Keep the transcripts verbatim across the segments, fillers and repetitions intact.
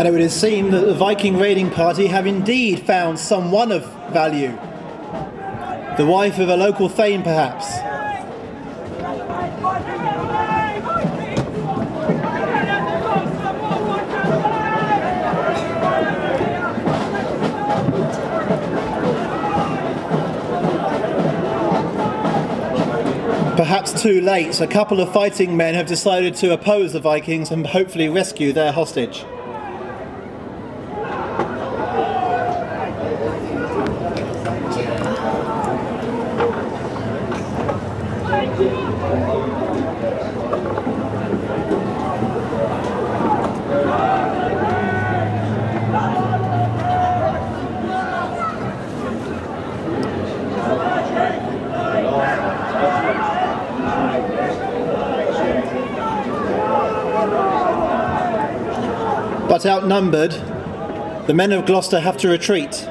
And it would have seemed that the Viking raiding party have indeed found some one of value. The wife of a local thane, perhaps. Perhaps too late, a couple of fighting men have decided to oppose the Vikings and hopefully rescue their hostage. But outnumbered, the men of Gloucester have to retreat.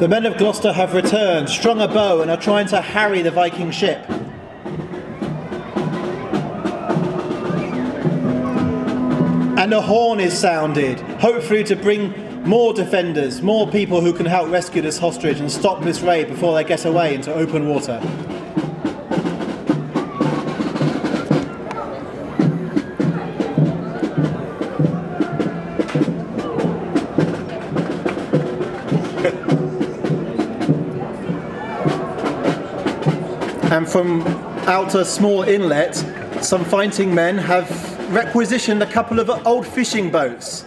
The men of Gloucester have returned, strung a bow, and are trying to harry the Viking ship. And a horn is sounded, hopefully to bring more defenders, more people who can help rescue this hostage and stop this raid before they get away into open water. And from out a small inlet, some fighting men have requisitioned a couple of old fishing boats.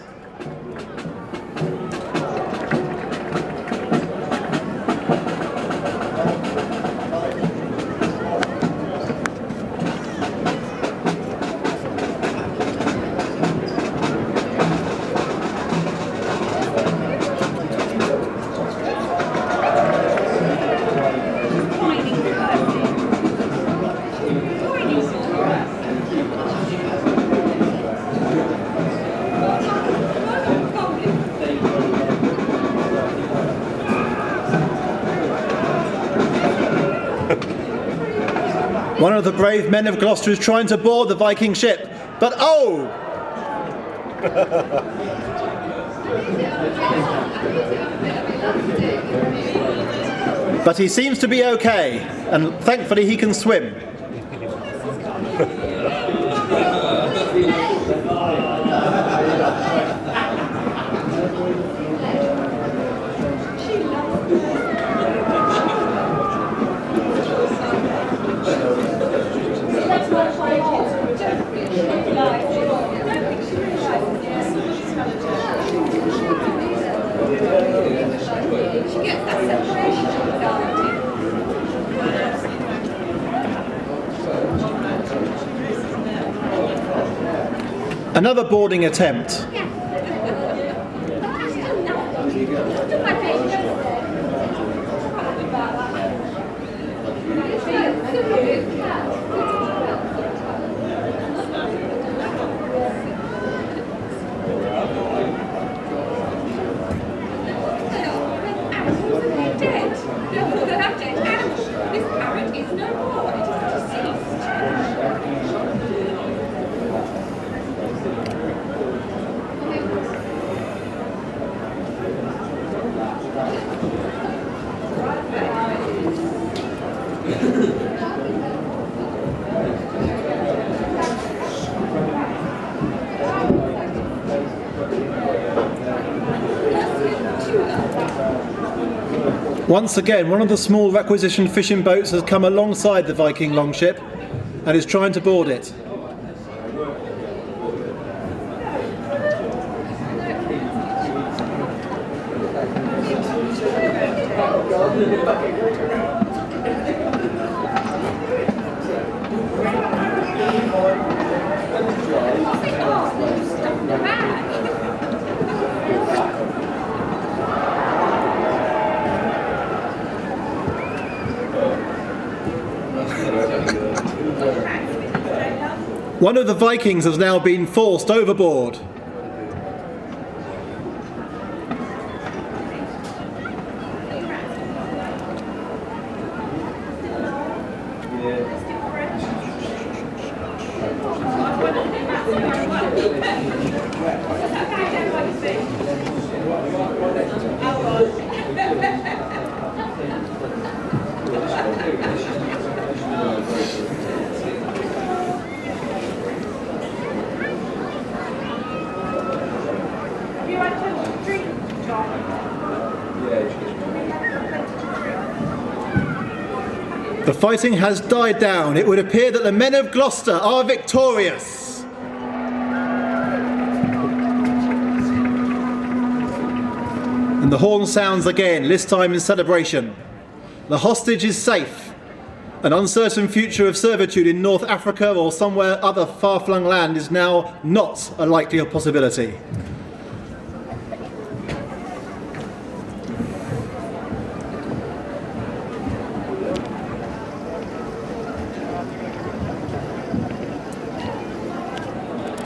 One of the brave men of Gloucester is trying to board the Viking ship, but oh! But he seems to be okay, and thankfully he can swim. Another boarding attempt. Once again, one of the small requisitioned fishing boats has come alongside the Viking longship and is trying to board it. One of the Vikings has now been forced overboard. The fighting has died down. It would appear that the men of Gloucester are victorious. And the horn sounds again, this time in celebration. The hostage is safe. An uncertain future of servitude in North Africa or somewhere other far-flung land is now not a likely possibility.